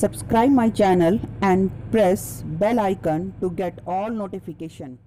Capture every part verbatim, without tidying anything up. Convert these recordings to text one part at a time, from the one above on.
Subscribe my channel and press bell icon to get all notification.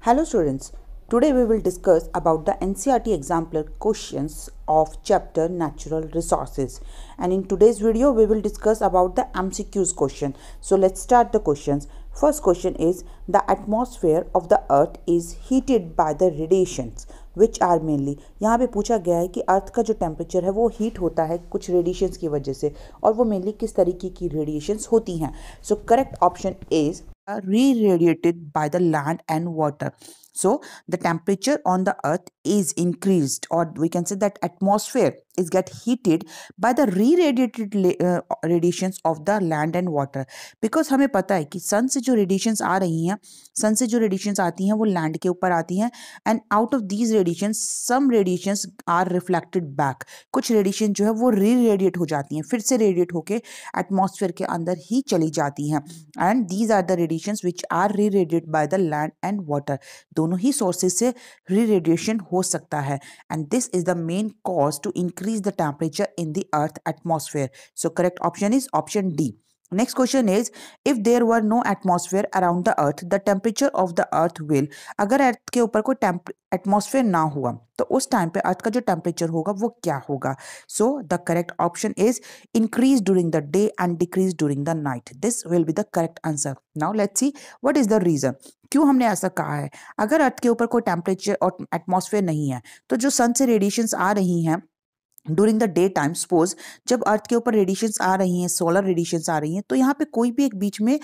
Hello students, today we will discuss about the N C E R T example questions of chapter natural resources, and in today's video we will discuss about the M C Qs question. So let's start the questions. First question is, the atmosphere of the earth is heated by the radiations which are mainly. यहाँ पे पूछा गया है कि अर्थ का जो temperature है वो हीट होता है कुछ रेडिएशंस की वजह से, और वो मेनली किस तरीके की रेडिएशंस होती हैं. So correct option is reradiated by the land and water. So the temperature on the earth is increased, और वी कैन से that atmosphere is get heated by the re-radiated uh, radiations of the land and water. Because हमें पता है कि सन से जो radiations आ रही हैं, सन से जो radiations आती हैं वो land के ऊपर आती हैं, and out of these radiations some radiations are reflected back. कुछ radiation जो है वो re-radiate हो जाती हैं, फिर से radiate होके atmosphere के अंदर ही चली जाती हैं, and these are the radiations which are re-radiated by the land and water. दोनों ही sources से re-radiation हो सकता है, and this is the main cause to increase increase the temperature in the earth atmosphere. So correct option is option D. Next question is, if there were no atmosphere around the earth, the temperature of the earth will. अगर अर्थ के ऊपर कोई atmosphere ना हुआ तो उस time पे अर्थ का जो टेम्परेचर होगा वो क्या होगा. So the correct option is increase during the day and decrease during the night. This will be the correct answer. Now let's see what is the reason, क्यों हमने ऐसा कहा है. अगर अर्थ के ऊपर कोई टेम्परेचर और एटमॉस्फेयर नहीं है तो जो सन से रेडिएशंस आ रही हैं during the day time, suppose जब अर्थ के ऊपर रेडिएशंस आ रही हैं, सोलर रेडिएशंस आ रही हैं, तो यहाँ पे कोई भी एक बीच में,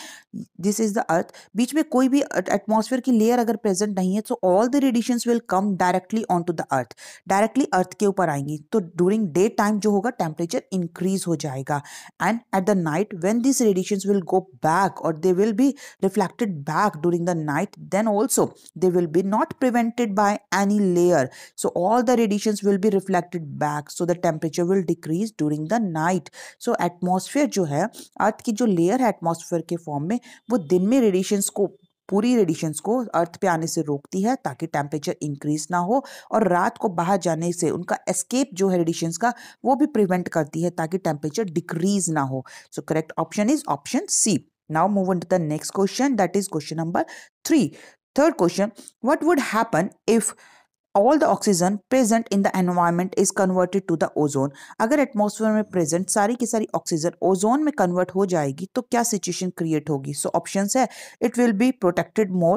दिस इज द अर्थ, बीच में कोई भी एटमॉस्फेयर की लेयर अगर प्रेजेंट नहीं है तो all the radiations will come directly on to the earth, directly earth के ऊपर आएंगी. तो ड्यूरिंग डे टाइम जो होगा टेम्परेचर इंक्रीज हो जाएगा, and at the night when this radiations will go back और they will be reflected back during the night, then also they will be not prevented by any layer. So all the radiations will be reflected back. So the temperature will decrease during the night. So atmosphere जो है, अर्थ की जो layer है atmosphere के form में, वो दिन में रेडिएशंस को, पूरी रेडिएशंस को अर्थ पे आने से रोकती है ताकि टेम्परेचर इंक्रीज ना हो, और रात को बाहर जाने से उनका एस्केप जो है रेडिएशंस का वो भी प्रिवेंट करती है ताकि टेम्परेचर डिक्रीज ना हो. So correct option is option C. Now move on to the next question, that is question number three. Third question, what would happen if All the oxygen present in the environment is converted to the ozone. अगर atmosphere में present सारी की सारी oxygen ozone में convert हो जाएगी तो क्या situation create होगी. So options है, it will be protected more,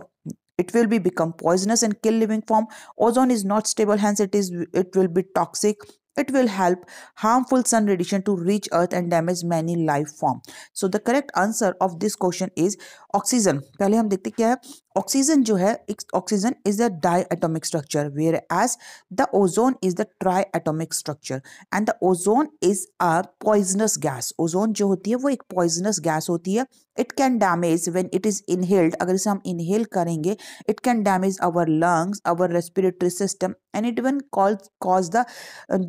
it will be become poisonous and kill living form, ozone is not stable hence it is it will be toxic, it will help harmful sun radiation to reach earth and damage many life form. So the correct answer of this question is oxygen. पहले हम देखते क्या है. Oxygen जो है, oxygen is the diatomic structure whereas the ozone is the triatomic structure, and the ozone is a poisonous gas. Ozone जो होती है वो एक पॉइजनस गैस होती है. It can damage when it is inhaled, अगर इसे हम इनहेल करेंगे it can damage our lungs, our respiratory system, and it even cause the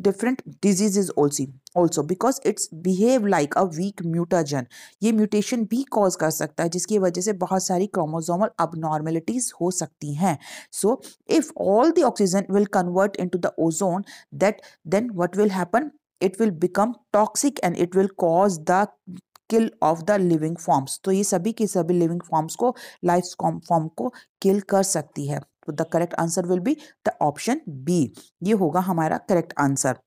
different diseases also also because it's behave like a week mutagen. ये mutation भी cause कर सकता है जिसकी वजह से बहुत सारी क्रोमोसोमल अबनॉर्मेलिटीज हो सकती हैं. So if all the oxygen will convert into the ozone that then what will happen, it will become toxic and it will cause the kill of the living forms. तो ये सभी के सभी living forms को, life form को kill कर सकती है. तो the correct answer will be the option B. ये होगा हमारा correct answer.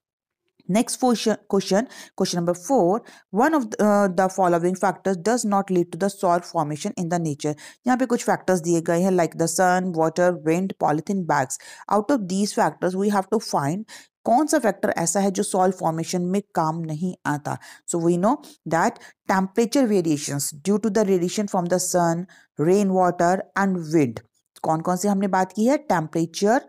Next question, question question number four. One of the, uh, the following factors does not lead to the soil formation in the nature. यहाँ पे कुछ factors दिए गए हैं like the sun, water, wind, polythene bags. Out of these factors we have to find कौन सा factor ऐसा है जो सॉइल फॉर्मेशन में काम नहीं आता. So we know that temperature variations due to the radiation from the sun, rain water and wind. कौन कौन से हमने बात की है, temperature,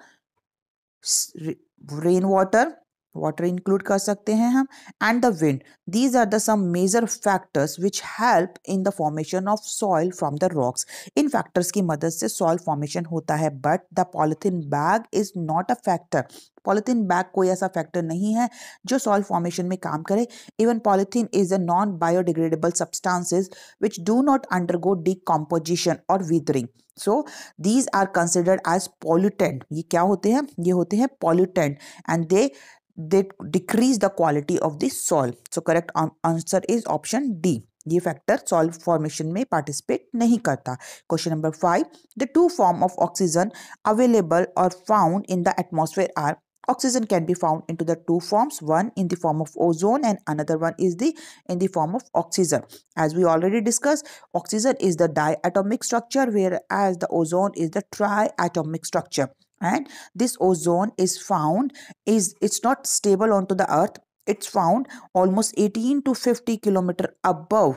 rain water, water include कर सकते हैं हम, and the wind. These are the some major factors which help in the formation of soil from the rocks. इन फैक्टर्स की मदद से सॉइल फॉर्मेशन होता है, but the polythene bag is not a factor. Polythene bag कोई ऐसा factor नहीं है जो सॉइल फॉर्मेशन में काम करे. Even polythene is a non biodegradable substances which do not undergo decomposition और weathering. So these are considered as pollutant. ये क्या होते हैं, ये होते हैं pollutant, and they they decrease the quality of the soil. So correct answer is option D. ये factor soil formation में पार्टिसिपेट नहीं करता. Question number five, the two form of oxygen available और found in the atmosphere are. Oxygen can be found into the two forms, one in the form of ozone and another one is the in the form of oxygen. As we already discussed, oxygen is the diatomic structure, whereas the ozone is the triatomic structure. And this ozone is found, is it's not stable onto the earth. It's found almost eighteen to fifty kilometers above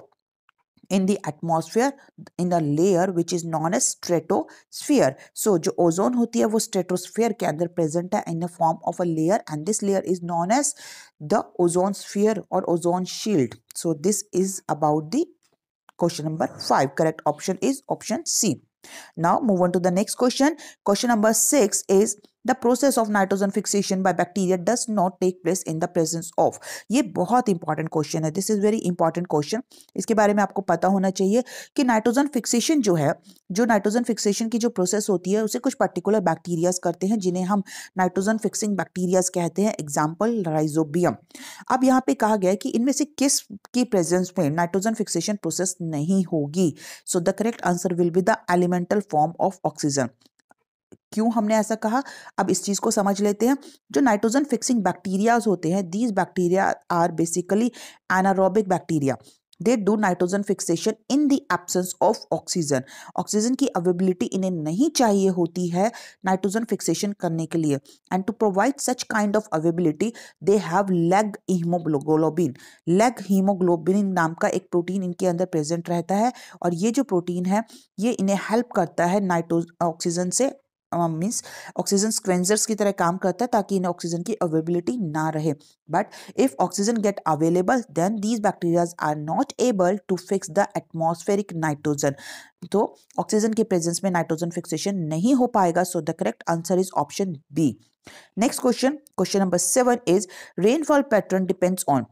in the atmosphere in a layer which is known as stratosphere. So जो ozone होती है वो stratosphere के अंदर present है in the form of a layer, and this layer is known as the ozone sphere or ozone shield. So this is about the question number five. Correct option is option C. Now move on to the next question. Question number six is the process of nitrogen fixation by bacteria does not take place in the presence of. ये बहुत important question है. This is very important question. इसके बारे में आपको पता होना चाहिए कि नाइट्रोजन फिक्सेशन जो है, जो नाइट्रोजन फिक्सेशन की जो प्रोसेस होती है उसे कुछ पर्टिकुलर बैक्टीरियाज करते हैं जिन्हें हम नाइट्रोजन फिक्सिंग बैक्टीरियाज कहते हैं. Example rhizobium. अब यहाँ पे कहा गया है कि इनमें से किस की प्रेजेंस में नाइट्रोजन फिक्सेशन प्रोसेस नहीं होगी. So the correct answer will be the elemental form of oxygen. क्यों हमने ऐसा कहा, अब इस चीज़ को समझ लेते हैं. जो नाइट्रोजन फिक्सिंग बैक्टीरियाज होते हैं, these bacteria are basically anaerobic bacteria. They do nitrogen fixation in the absence of oxygen. Oxygen की अवेलेबिलिटी इन्हें नहीं चाहिए होती है नाइट्रोजन फिक्सेशन करने के लिए. And to provide such kind of availability they have leg haemoglobin. Leg haemoglobin नाम का एक प्रोटीन इनके अंदर प्रेजेंट रहता है, और ये जो प्रोटीन है ये इन्हें हेल्प करता है नाइट्रो ऑक्सीजन से मीन्स ऑक्सीजन स्क्वेंजर्स की तरह काम करता है ताकि इन्हें ऑक्सीजन की अवेलेबिलिटी ना रहे. But if oxygen get available then these bacterias are not able to fix the atmospheric nitrogen. तो ऑक्सीजन के प्रेजेंस में नाइट्रोजन फिक्सेशन नहीं हो पाएगा. So the correct answer is option B. Next question, question number seven is rainfall pattern depends on.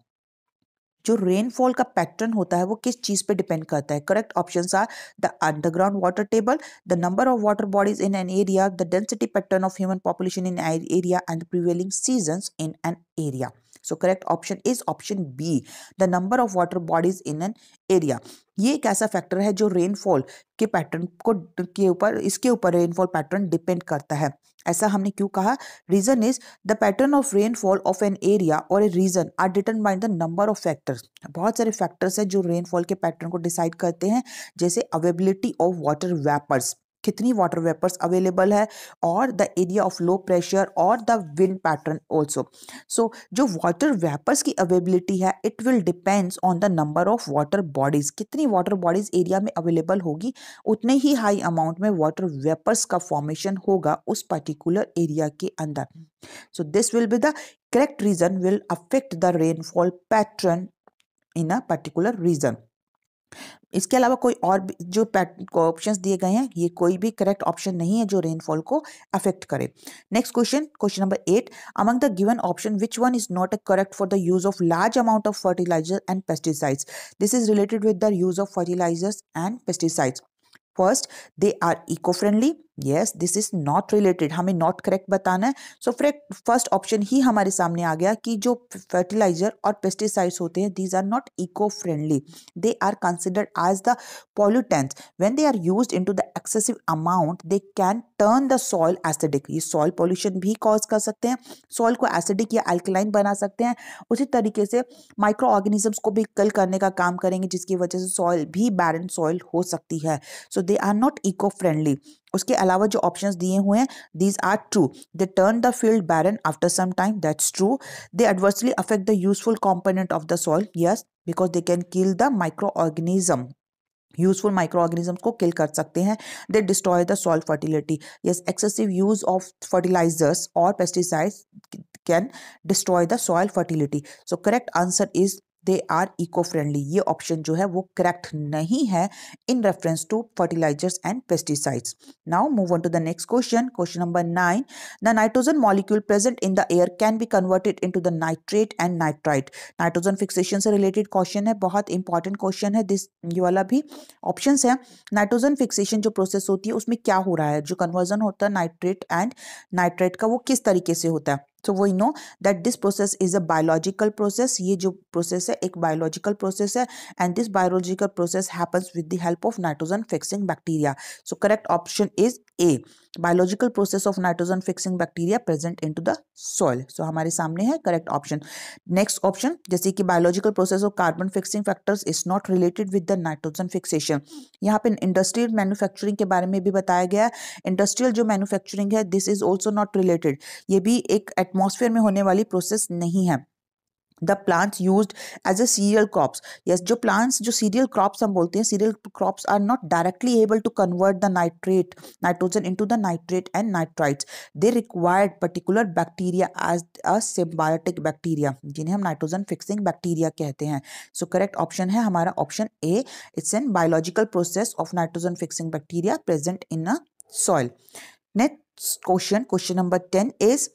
जो rainfall का pattern होता है वो किस चीज पे डिपेंड करता है. Correct options are the underground water table, the number of water bodies in an area, the density pattern of human population in an area and the prevailing seasons in an area. So correct option is option B, the number of water bodies in an area. ये एक ऐसा factor है जो rainfall के pattern को के ऊपर, इसके ऊपर रेनफॉल पैटर्न डिपेंड करता है. ऐसा हमने क्यों कहा, reason is the pattern of rainfall of an area और a region are determined by the number of factors. बहुत सारे फैक्टर्स हैं जो रेनफॉल के पैटर्न को डिसाइड करते हैं, जैसे अवेलेबिलिटी ऑफ वाटर वेपर्स, कितनी वाटर वेपर्स अवेलेबल है, और the area of low pressure और the wind pattern also. So जो वाटर वेपर्स की अवेलेबिलिटी है it will depends on the number of water bodies. कितनी वाटर बॉडीज एरिया में available होगी उतने ही हाई अमाउंट में वाटर वेपर्स का फॉर्मेशन होगा उस पर्टिकुलर एरिया के अंदर. So this will be the correct reason will affect the rainfall pattern in a particular region. इसके अलावा कोई और जो ऑप्शंस दिए गए हैं ये कोई भी करेक्ट ऑप्शन नहीं है जो रेनफॉल को अफेक्ट करे. Next question, question number eight, among the given option which one is not correct for the use of large amount of fertiliser and pesticides. This is related with the use of fertilisers and pesticides. First, they are eco friendly. Yes, this is not related, हमें not correct बताना है. So first option ही हमारे सामने आ गया कि जो fertiliser और pesticides होते हैं these are not eco friendly. They are considered as the pollutants. When they are used into the excessive amount they can turn the soil acidic. ये सॉइल पॉल्यूशन भी कॉज कर सकते हैं, सॉइल को acidic या alkaline बना सकते हैं. उसी तरीके से माइक्रो ऑर्गेनिजम्स को भी कल करने का काम करेंगे जिसकी वजह से सॉइल भी बैरन सॉइल हो सकती है. So they are not eco friendly. उसके अलावा जो ऑप्शंस दिए हुए हैं these are true. They turn the field barren after some time, that's true. They adversely affect the useful component of the soil, yes, because they can kill the micro organism. Useful micro organism को kill कर सकते हैं. They destroy the soil fertility. Yes, excessive use of fertilisers और pesticides can destroy the soil fertility. So correct answer is they are eco friendly. ये option जो है वो correct नहीं है in reference to fertilisers and pesticides. Now move on to the next question, question number nine, the nitrogen molecule present in the air can be converted into the nitrate and nitrite. Nitrogen fixation से related question है, बहुत important question है. This ये वाला भी option है. Nitrogen fixation जो process होती है उसमें क्या हो रहा है, जो कन्वर्जन होता है नाइट्रेट एंड नाइट्राइट का वो किस तरीके से होता है. So we know that this process is a biological process. ये जो process है एक biological process है and this biological process happens with the help of nitrogen fixing bacteria. So correct option is A. Biological process of nitrogen fixing bacteria present into the soil. So हमारे सामने है correct option. Next option जैसे कि biological process of carbon fixing factors is not related with the nitrogen fixation. यहाँ पे industrial manufacturing के बारे में भी बताया गया है. Industrial जो manufacturing है this is also not related. ये भी एक एटमॉस्फेयर में होने वाली प्रोसेस नहीं है. The plants used as a cereal crops, yes जो प्लांट्स जो सीरियल क्रॉप्स हम बोलते हैं cereal crops are not directly able to convert the nitrate nitrogen into the nitrate and nitrites. They required particular bacteria as a symbiotic bacteria जिन्हें हम nitrogen fixing bacteria कहते हैं. So correct option है हमारा option A. It's an biological process of nitrogen fixing bacteria present in a soil. Next question question number ten is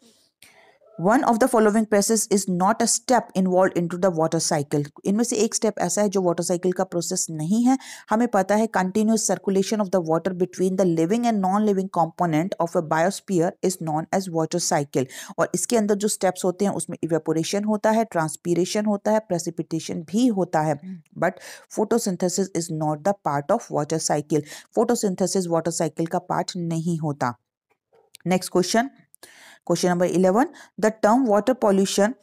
One of the following process is not a step involved into the water cycle. इनमें से एक step ऐसा है जो water cycle का process नहीं है. हमें पता है continuous circulation of the water between the living and non-living component of a biosphere is known as water cycle. और इसके अंदर जो steps होते हैं उसमें evaporation होता है, transpiration होता है, precipitation भी होता है. But photosynthesis is not the part of water cycle. Photosynthesis water cycle का part नहीं होता. Next question. Question number eleven. The term water pollution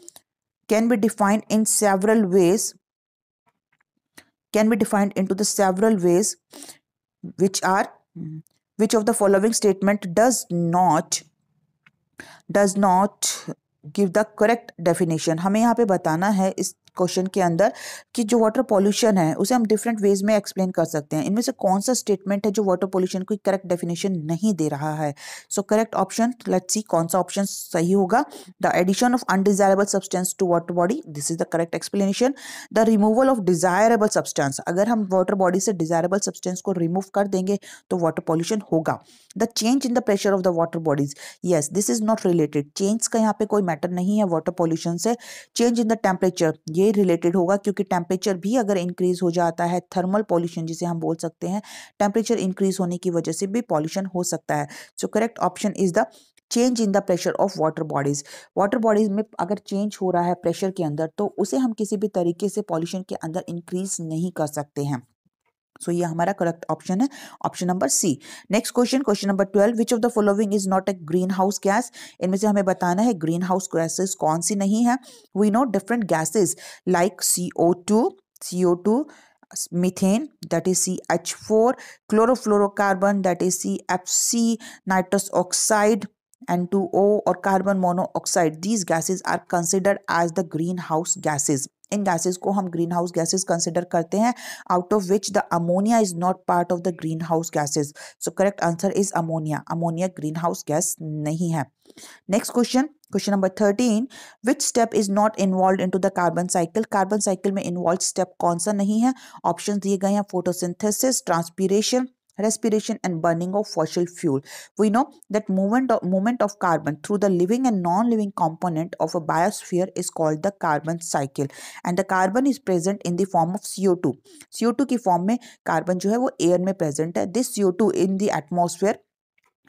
can be defined in several ways. Can be defined into the several ways, which are which of the following statement does not does not give the correct definition. हमें यहाँ पे बताना है इस question के अंदर कि जो वाटर पॉल्यूशन है उसे हम डिफरेंट वेज में एक्सप्लेन कर सकते हैं. इनमें से कौन सा स्टेटमेंट है जो वाटर पॉल्यूशन की करेक्ट डेफिनेशन नहीं दे रहा है. So correct option let's see कौन सा ऑप्शन सही होगा. The addition of undesirable substance to water body, this is the correct explanation. The removal of desirable substance, अगर हम वाटर बॉडी से डिजायरेबल सब्सटेंस को रिमूव कर देंगे तो वाटर पॉल्यूशन होगा. The change in the pressure of the water bodies, yes this is not related. Change का यहाँ पे कोई मैटर नहीं है वाटर पॉल्यूशन से. चेंज इन द टेम्परेचर ये रिलेटेड होगा क्योंकि टेम्परेचर भी अगर इंक्रीज हो जाता है, थर्मल पॉल्यूशन जिसे हम बोल सकते हैं, टेम्परेचर इंक्रीज होने की वजह से भी पॉल्यूशन हो सकता है. So correct option is the change in the pressure of water bodies. Water bodies में अगर चेंज हो रहा है प्रेशर के अंदर तो उसे हम किसी भी तरीके से पॉल्यूशन के अंदर इंक्रीज नहीं कर सकते हैं. सो so, ये हमारा करेक्ट ऑप्शन है option number C. Next question question number twelve. Which of the following is not a green house gas. इनमें से हमें बताना है ग्रीन हाउस गैसेस कौन सी नहीं है. We know different gases like C O two, C O two, methane that is C H four, chlorofluorocarbon that is C F C, nitrous oxide N two O और carbon monoxide. These gases are considered as the greenhouse gases. इन gases को हम greenhouse gases consider करते हैं, out of which the ammonia is not part of the greenhouse gases. So correct answer is ammonia. Ammonia green house gas नहीं है. Next question question number thirteen. Which step is not involve into the carbon cycle. Carbon cycle में involve step कौन सा नहीं है. Option दिए गए हैं photosynthesis, transpiration, respiration and burning of fossil fuel. We know that movement of, movement of carbon through the living and non-living component of a biosphere is called the carbon cycle, and the carbon is present in the form of C O two. C O two की form में carbon जो है वो air में present है. This C O two in the atmosphere,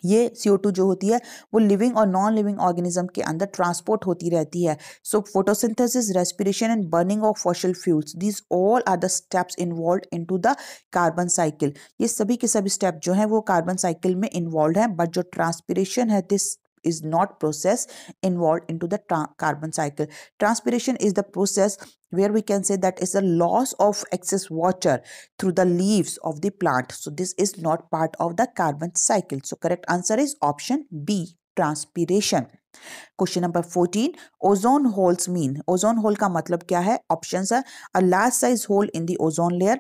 ये C O two जो होती है वो लिविंग और नॉन लिविंग ऑर्गेनिज्म के अंदर ट्रांसपोर्ट होती रहती है. So photosynthesis, respiration and burning of fossil fuels, this all are the steps involve into the carbon cycle. ये सभी के सभी स्टेप जो हैं वो कार्बन साइकिल में इन्वॉल्व हैं. बट जो ट्रांसपिरेशन है this is not process involved into the carbon cycle. Transpiration is the process where we can say that is the loss of excess water through the leaves of the plant. So this is not part of the carbon cycle. So correct answer is option B, transpiration. Question number fourteen. Ozone holes mean. Ozone hole का मतलब क्या है. Options है a large size hole in the ozone layer,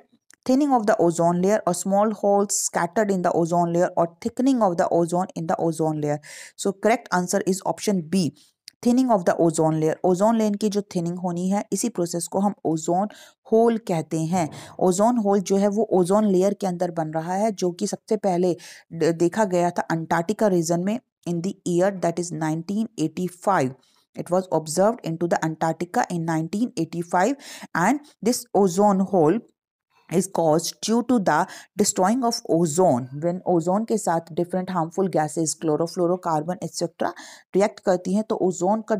thinning of the ozone layer, or small holes scattered in the ozone layer, or thickening of the ozone in the ozone layer. So correct answer is option B, thinning of the ozone layer. Ozone layer की जो thinning होनी है इसी process को हम ozone whole कहते हैं. Ozone hole जो है वो ओजोन लेयर के अंदर बन रहा है, जो कि सबसे पहले देखा गया था अंटार्कटिका रीजन में in the year that is nineteen eighty-five. It was observed into the Antarctica in nineteen eighty-five, and this ozone hole is caused due to the destroying of ozone when ozone के साथ different harmful gases chlorofluorocarbon et cetera react करती हैं तो ozone का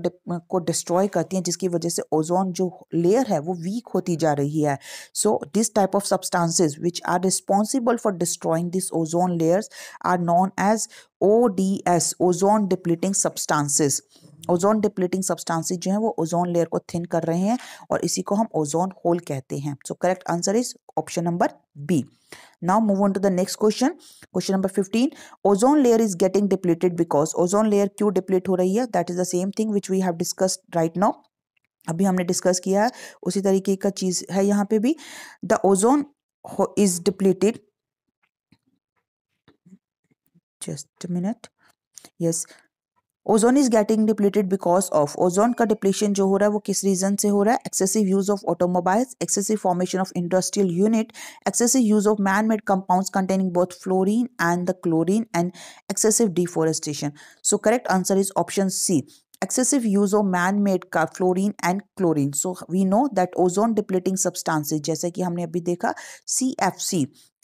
को destroy करती हैं जिसकी वजह से ozone जो layer है वो weak होती जा रही है. So this type of substances which are responsible for destroying these ozone layers are known as O D S ozone depleting substances. Ozone depleting substances जो हैं वो ओजोन लेयर को थिन कर रहे हैं और इसी को हम ओजोन होल कहते हैं. So correct answer is option number B. Now move on to the next question. Question number fifteen. Ozone layer is getting depleted because ozone layer क्यों डिप्लीट हो रही है. That is the same thing which we have discussed right now. अभी हमने discuss किया है उसी तरीके का चीज है यहाँ पे भी. The ozone is depleted just minute yes ozone is getting depleted because of ozone का डिप्लीशन जो हो रहा है वो किस रीजन से हो रहा है. Excessive use of automobiles, excessive formation of industrial unit, excessive use of man made compounds containing both fluorine and the chlorine and excessive deforestation. So correct answer is option C. Excessive use of man-made fluorine and chlorine. So we know that ozone-depleting substances, जैसे कि हमने अभी देखा, C F C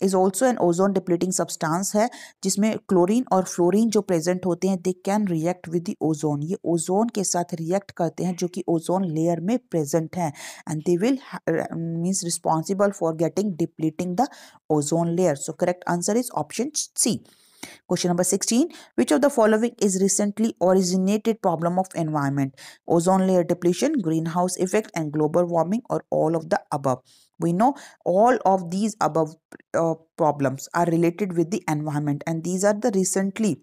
is also an ozone-depleting substance है, जिसमें chlorine और fluorine जो present होते हैं, they can react with the ozone. ये ozone के साथ react करते हैं, जो कि ozone layer में present हैं, and they will means responsible for getting depleting the ozone layer. So correct answer is option C. Question number sixteen. Which of the following is recently originated problem of environment? Ozone layer depletion, greenhouse effect and global warming or all of the above? We know all of these above uh, problems are related with the environment and these are the recently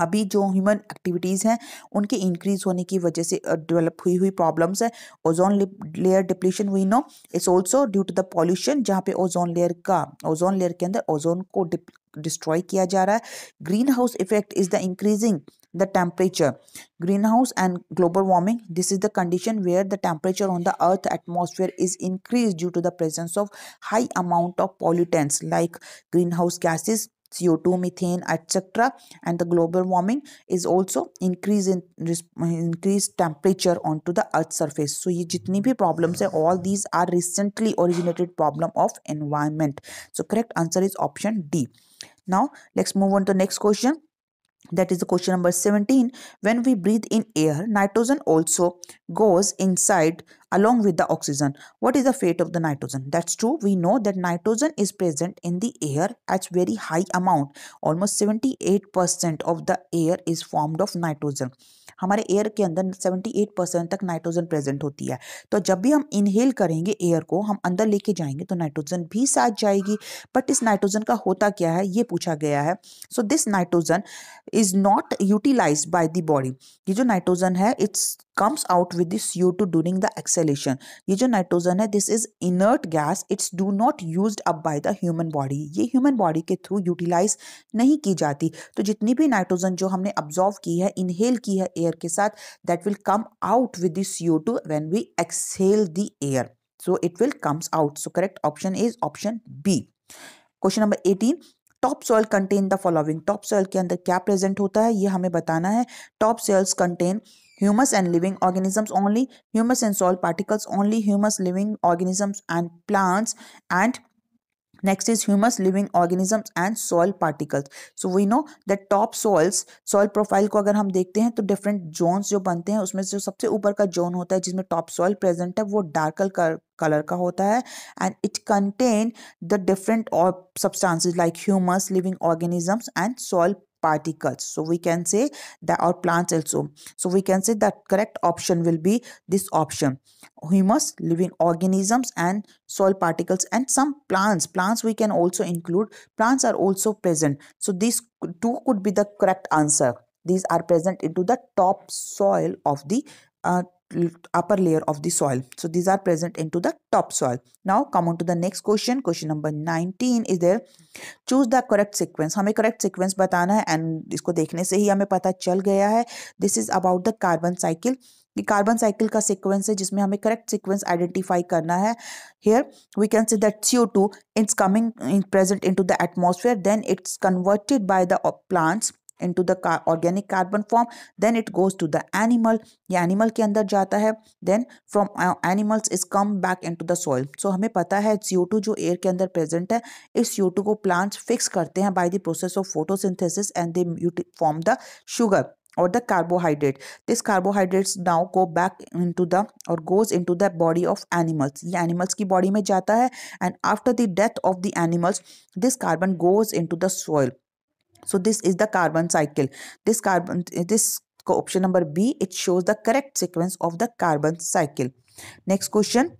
अभी जो human activities हैं उनके increase होने की वजह से develop हुई हुई प्रॉब्लम्स है. ओजोन लेयर डिप्लीशन हुई no it's also due to the pollution जहाँ पे ओजोन लेयर का ओजोन लेयर के अंदर ओजोन को डिस्ट्रॉय किया जा रहा है. Greenhouse effect is the increasing the temperature, greenhouse and global warming. This is the condition where the temperature on the earth atmosphere is increased due to the presence of high amount of pollutants like greenhouse gases, C O two, methane, et cetera. And the global warming is also increase in increased temperature onto the earth surface. So, ये जितनी भी problems हैं, all these are recently originated problem of environment. So, correct answer is option D. Now, let's move on to next question. That is the question number seventeen. When we breathe in air, nitrogen also goes inside along with the oxygen. What is the fate of the nitrogen? That's true. We know that nitrogen is present in the air at very high amount. Almost seventy-eight percent of the air is formed of nitrogen. हमारे air के अंदर अठहत्तर percent तक nitrogen present होती है. तो जब भी हम इनहेल करेंगे एयर को हम अंदर लेके जाएंगे तो नाइट्रोजन भी साथ जाएगी. बट इस नाइट्रोजन का होता क्या है ये पूछा गया है. So this nitrogen is not utilised by the body. ये जो नाइट्रोजन है it's comes out with the C O two during the exhalation. ये जो नाइट्रोजन है this is inert gas. It's do not used up by the human body. ये human body के through utilise नहीं की जाती. तो जितनी भी नाइट्रोजन जो हमने absorb की है inhale की है air के साथ that will come out with the C O two when we exhale the air. So it will comes out. So correct option is option B. Question number eighteen. Top soil contain the following. Top soil के अंदर क्या present होता है ये हमें बताना है. Top soils contain humus and living organisms only, humus and soil particles only, humus living organisms and plants and next is humus, living organisms and soil particles. So we know that top soils, soil profile को अगर हम देखते हैं तो different zones जो बनते हैं उसमें जो सबसे ऊपर का zone होता है जिसमें top soil present है वो darker color का होता है and it contain the different substances like humus, living organisms and soil particles. So we can say that our plants also. So we can say that correct option will be this option. Humus, living organisms and soil particles and some plants. Plants we can also include. Plants are also present. So these two could be the correct answer. These are present into the top soil of the uh, upper layer of the soil. So these are present into the top soil. Now come on to the next question. Question number nineteen is there. Choose the correct sequence. हमें correct sequence बताना है and इसको देखने से ही हमें पता चल गया है. This is about the carbon cycle. ये कार्बन साइकिल का सीक्वेंस है जिसमें हमें करेक्ट सीक्वेंस आइडेंटिफाई करना है. हियर वी कैन से that C O two is coming present into the atmosphere, then it's converted by the plants into the car, organic carbon form, then it goes to the animal, ये animal के अंदर जाता है, then from animals is come back into the soil. So हमें पता है C O two जो air के अंदर present है, इस C O टू को plants fix करते हैं by the process of photosynthesis and they form the sugar or the carbohydrate. This carbohydrates now go back into the or goes into the body of animals. ये animals की body में जाता है and after the death of the animals, this carbon goes into the soil. So this is the carbon cycle. This carbon, this option number B, it shows the correct sequence of the carbon cycle. Next question.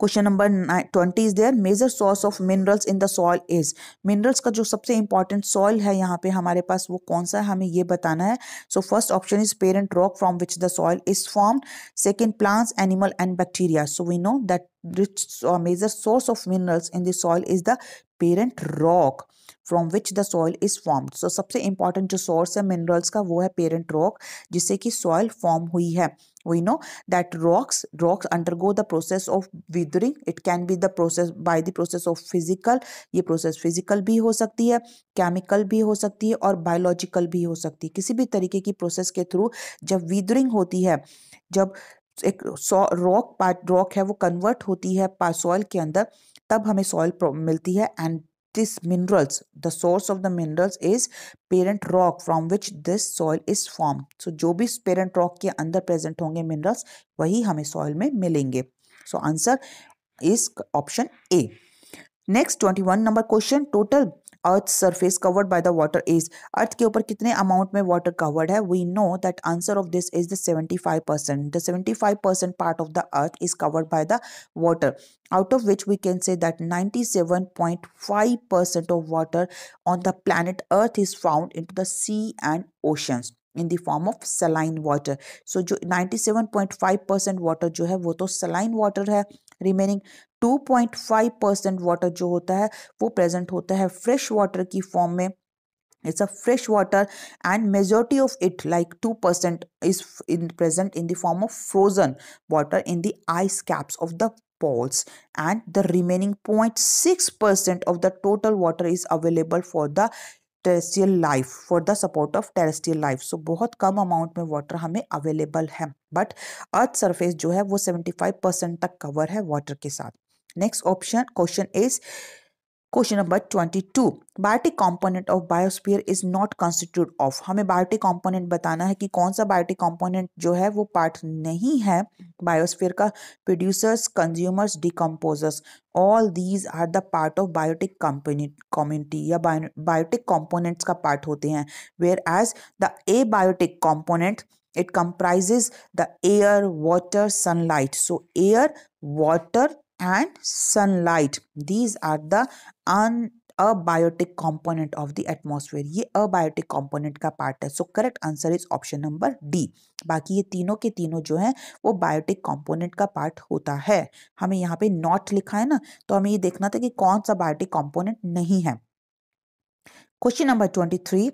Question number twenty is there major source of minerals in the soil is. Minerals का जो सबसे important soil है यहाँ पे हमारे पास वो कौन सा है हमें ये बताना है. So first option is parent rock from which the soil is formed. Second plants animal and bacteria. So we know that rich और major source of minerals in the soil is the parent rock from which the soil is formed. So सबसे important जो source है minerals का वो है parent rock जिससे कि soil form हुई है. We know that rocks rocks undergo the process of weathering. It can be the process by the process of physical. ये process physical भी हो सकती है, chemical भी हो सकती है और biological भी हो सकती है. किसी भी तरीके की process के through जब weathering होती है, जब एक rock part rock है वो convert होती है soil के अंदर, तब हमें soil मिलती है. And this minerals, the source of the minerals is parent rock from which this soil is formed. So जो भी parent rock के अंदर present होंगे minerals वही हमें soil में मिलेंगे. So answer is option A. Next twenty-one number question. Total earth surface covered by the water is. Earth के ऊपर कितने अमाउंट में वाटर कवर्ड है. We know that answer of this is the seventy five percent. The seventy five percent part of the earth is covered by the water, out of which we can से that ninety-seven point five percent of water on the planet earth is found into the sea and oceans in the form of saline water. So जो ninety-seven point five percent water जो है वो तो saline water है. Remaining two point five percent water जो होता है वो प्रेजेंट होता है फ्रेश वाटर की फॉर्म में. It's a fresh water and majority of it like two percent is in present in the form of frozen water in the ice caps of the poles, and the remaining zero point six percent of the total water is available for the terrestrial life, for the support of terrestrial life. So बहुत कम amount में water हमें available है, but earth surface जो है वो seventy-five percent तक cover है water के साथ. Next option question is question number twenty-two. Biotic component of biosphere is not constituted of. हमें biotic component बताना है कि कौन सा biotic component जो है वो part नहीं है biosphere का. Producers, consumers, decomposers, all these are the part of biotic community या biotic components का part होते हैं. Whereas the abiotic component it comprises the air, water, sunlight. So air, water and sunlight, these are the un abiotic component of the atmosphere. ये abiotic component का part है. So correct answer is option number D. बाकी ये तीनों के तीनों जो हैं वो biotic component का part होता है. हमें यहाँ पे not लिखा है ना, तो हमें ये देखना था कि कौन सा biotic component नहीं है. Question number twenty-three.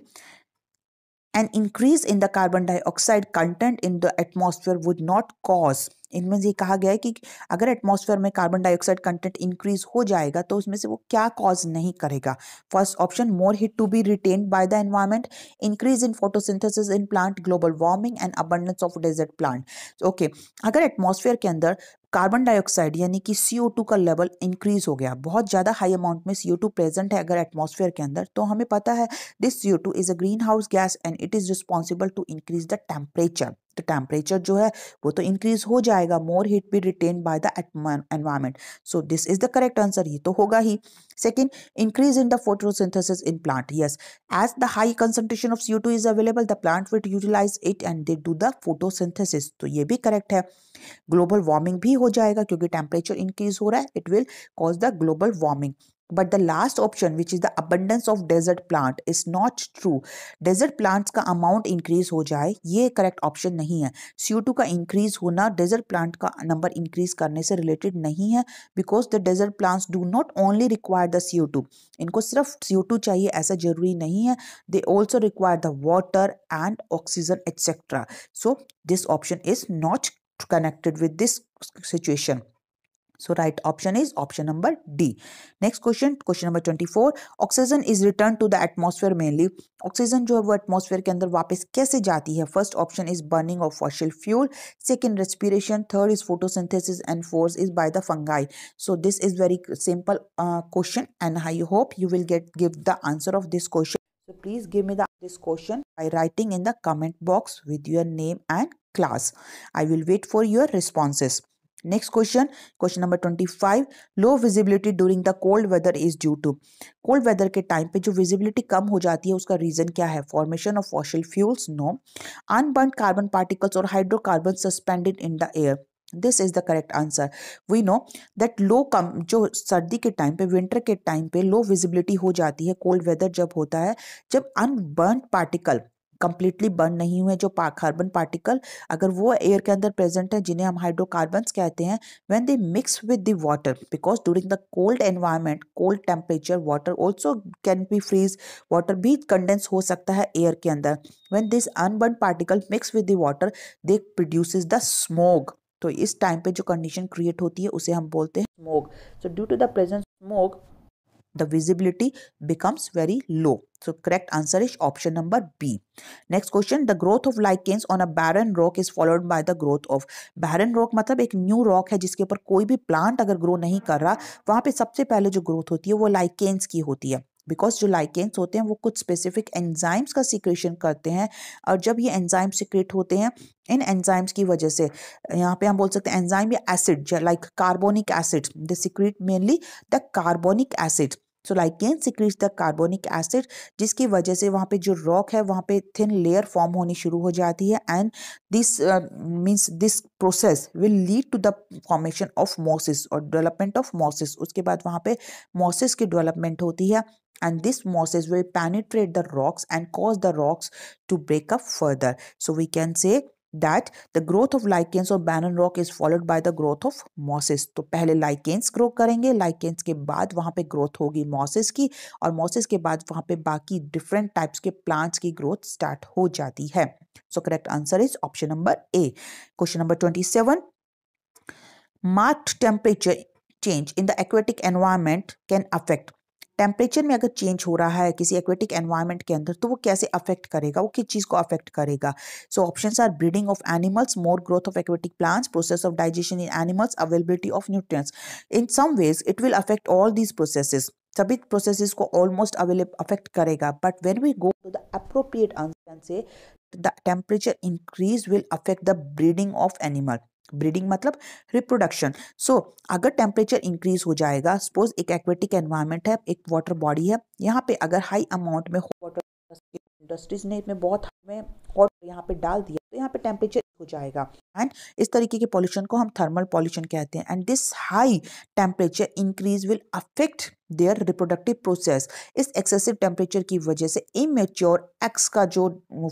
An increase in the carbon dioxide content in the atmosphere would not cause. इनमें ये कहा गया है कि अगर एटमॉस्फेयर में कार्बन डाइऑक्साइड कंटेंट इंक्रीज हो जाएगा तो उसमें से वो क्या कॉज नहीं करेगा. First option more heat to be retained by the environment, increase in photosynthesis in plant, global warming and abundance of desert plant. Okay, अगर एटमॉस्फेयर के अंदर कार्बन डाइऑक्साइड यानी कि C O टू का लेवल इंक्रीज हो गया, बहुत ज़्यादा हाई अमाउंट में C O टू प्रेजेंट है अगर एटमॉस्फेयर के अंदर, तो हमें पता है this C O two is a green house gas and it is responsible to increase the temperature. तो टेम्परेचर जो है वो तो इंक्रीज हो जाएगा. More heat be retain by the environment. So this is the correct answer, ये तो होगा ही. Second increase in the photosynthesis in plant. Yes, as the high concentration of C O two is available the plant will utilise it and they do the photosynthesis. तो ये भी correct है. Global warming भी हो जाएगा क्योंकि temperature increase हो रहा है, it will cause the global warming. But the last option, which is the abundance of desert plant, is not true. Desert plants का amount increase हो जाए, ये correct option नहीं है. C O टू का increase होना desert plant का number increase करने से related नहीं है, because the desert plants do not only require the C O two. इनको सिर्फ C O टू चाहिए ऐसा जरूरी नहीं है. They also require the water and oxygen et cetera. So this option is not connected with this situation. So right option is option number D. Next question, question number twenty-four. Oxygen is returned to the atmosphere mainly. Oxygen जो है वो atmosphere के अंदर वापस कैसे जाती है? First option is burning of fossil fuel. Second, respiration. Third is photosynthesis and fourth is by the fungi. So this is very simple uh, question and I hope you will get give the answer of this question. So please give me the this question by writing in the comment box with your name and class. I will wait for your responses. Next question, question number twenty-five. Low visibility during the cold weather is due to. Cold weather के time पे जो visibility कम हो जाती है उसका reason क्या है? Formation of fossil fuels? No. Unburnt carbon particles or hydrocarbons suspended in the air. This is the correct answer. We know that low कम जो सर्दी के time पे winter के time पे low visibility हो जाती है cold weather जब होता है जब unburnt particle कंप्लीटली बर्न नहीं हुए जो कार्बन पार्टिकल अगर वो एयर के अंदर प्रेजेंट है जिन्हें हम हाइड्रोकार्बन्स कहते हैं when they mix with the water because during the cold environment cold temperature water also can be freeze water भी कंडेंस हो सकता है एयर के अंदर when this unburn particle mix with the water they produces the smoke. तो इस time पे जो कंडीशन क्रिएट होती है उसे हम बोलते हैं smoke. So due to the presence smoke the visibility becomes very low. So correct answer is option number B. Next question, the growth of lichens on a barren rock is followed by the growth of. Barren rock मतलब एक new rock है जिसके ऊपर कोई भी plant अगर grow नहीं कर रहा वहाँ पे सबसे पहले जो growth होती है वो lichens की होती है. बिकॉज जो लाइकेंस होते हैं वो कुछ स्पेसिफिक एंजाइम्स का सीक्रेशन करते हैं और जब ये एंजाइम सीक्रेट होते हैं इन एंजाइम्स की वजह से यहाँ पे हम बोल सकते हैं एंजाइम या acid like carbonic acid they secrete mainly the carbonic acid. So lichens secretes the carbonic acid जिसकी वजह से वहाँ पे जो रॉक है वहाँ पे थिन लेयर फॉर्म होनी शुरू हो जाती है and this means this process will lead to the formation of mosses और डेवलपमेंट ऑफ मॉसिस. उसके बाद वहाँ पे मॉसिस की डेवलपमेंट होती है and this mosses will penetrate the rocks and cause the rocks to break up further. So we can say that the growth of lichens or barren rock is followed by the growth of mosses. तो पहले lichens grow करेंगे, lichens के बाद वहाँ पे growth होगी mosses की और mosses के बाद वहाँ पे बाकी different types के plants की growth start हो जाती है. So correct answer is option number A. Question number twenty-seven. Marked temperature change in the aquatic environment can affect. Temperature में अगर चेंज हो रहा है किसी एक्वेटिक एनवायरनमेंट के अंदर तो वो कैसे अफेक्ट करेगा, वो किस चीज़ को अफेक्ट करेगा. So options are breeding of animals, more growth of aquatic plants, process of digestion in animals, availability of nutrients. In some ways it will affect all these processes, सभी प्रोसेसेस को almost available affect करेगा. But when we go to the appropriate answer से the temperature increase will affect the breeding of animal. Breeding मतलब reproduction. So अगर temperature increase हो जाएगा, suppose एक aquatic environment है, एक वाटर बॉडी है, यहाँ पे अगर हाई अमाउंट में वाटर इंडस्ट्रीज ने इसमें बहुत में और यहाँ पे डाल दिया तो यहाँ पे टेम्परेचर हो जाएगा एंड इस तरीके के पॉल्यूशन को हम थर्मल पॉल्यूशन कहते हैं. And this high temperature increase will affect their reproductive process. इस एक्सेसिव टेम्परेचर की वजह से इमेच्योर एक्स का जो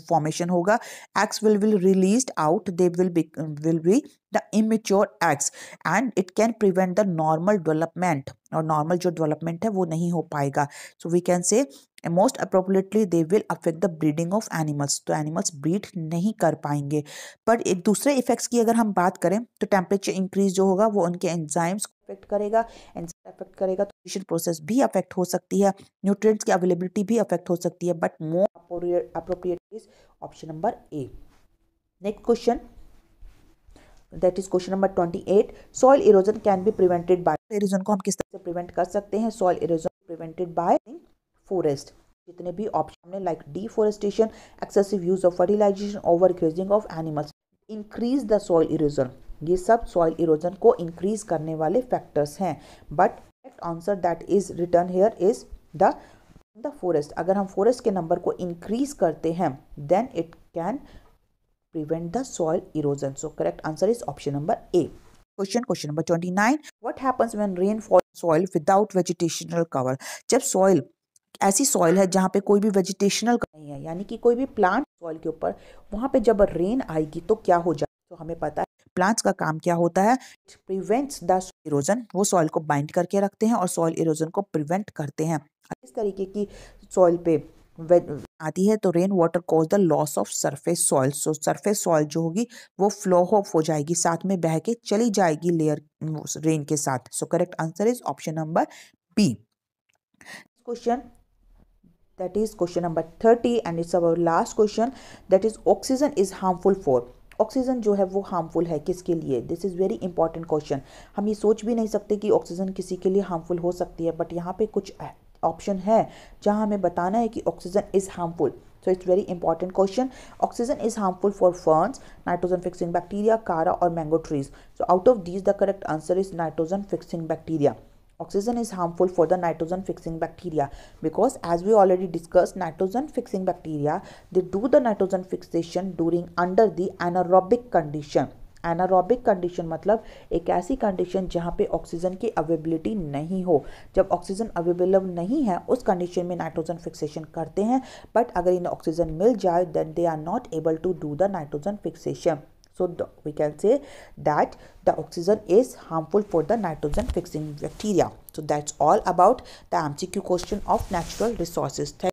फॉर्मेशन होगा, eggs will will released out, they will be will be the immature eggs and it can prevent the normal development और normal जो development है वो नहीं हो पाएगा. So we can say most appropriately they will affect the breeding of animals. तो animals breed नहीं कर पाएंगे. पर एक दूसरे इफेक्ट्स की अगर हम बात करें तो टेम्परेचर इंक्रीज जो होगा वो उनके एंजाइम्स को अफेक्ट करेगा, एंजाइम अफेक्ट करेगा तो न्यूट्रिशन प्रोसेस भी अफेक्ट हो सकती है, न्यूट्रिएंट्स की अवेलेबिलिटी भी अफेक्ट हो सकती है. But more appropriate is option number A. Next question that is question number twenty eight. Soil erosion can be prevented by. Erosion को हम किस तरह से प्रिवेंट कर सकते हैं? Soil erosion prevented by forest. जितने भी ऑप्शन है like deforestation, excessive use of fertilisation, overgrazing of animals, increase the soil erosion, ये सब सॉइल इरोजन को इंक्रीज करने वाले फैक्टर्स हैं. But correct answer that is return here is the the forest. अगर हम फॉरेस्ट के नंबर को इंक्रीज करते हैं then it can prevent the soil erosion. So correct answer is option number A. Question question number twenty nine. What happens when rain fall soil without vegetational cover. जब soil ऐसी soil है जहाँ पे कोई भी vegetational नहीं है यानी कि कोई भी प्लांट सॉइल के ऊपर, वहाँ पे जब रेन आएगी तो क्या हो जाएगा. तो हमें पता है प्लांट्स का काम क्या होता है, it prevents the soil erosion. वो सॉइल को बाइंड करके रखते हैं और सॉइल इरोजन को प्रिवेंट करते हैं. इस तरीके की सॉइल पे आती है तो rain water cause the loss of surface soil. So surface soil जो होगी वो फ्लो ऑफ हो जाएगी, साथ में बह के चली जाएगी लेयर रेन के साथ। So correct answer is option number B. Question that is question number thirty and it's our last question, that is oxygen is harmful for। Oxygen जो है वो हार्मफुल है किसके लिए? This is very important question. हम ये सोच भी नहीं सकते कि ऑक्सीजन किसी के लिए हार्मफुल हो सकती है, बट यहाँ पे कुछ ऑप्शन है जहाँ हमें बताना है कि oxygen is harmful. So it's very important question. Oxygen is harmful for ferns, nitrogen fixing bacteria, कारा और mango trees. So out of these the correct answer is nitrogen fixing bacteria. Oxygen is harmful for the nitrogen fixing bacteria because as we already discussed, nitrogen fixing bacteria, they do the nitrogen fixation during under the anaerobic condition। anaerobic condition मतलब एक ऐसी condition जहाँ पे oxygen की availability नहीं हो। जब oxygen available नहीं है उस condition में nitrogen fixation करते हैं, but अगर इन्हें oxygen मिल जाए then they are not able to do the nitrogen fixation। So the, we can say that the oxygen is harmful for the nitrogen fixing bacteria. So that's all about the M C Q question of natural resources. Thank